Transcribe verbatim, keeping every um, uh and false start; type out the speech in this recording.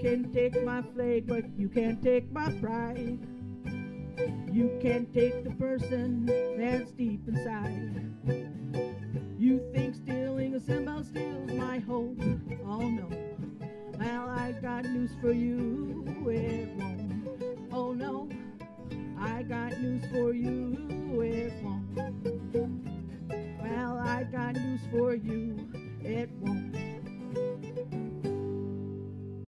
can take my flag, but you can't take my pride. You can't take the person that's deep inside. You think stealing a symbol steals my hope? Oh no. Well, I got news for you, it won't. Oh no, I got news for you, it won't. Well, I got news for you.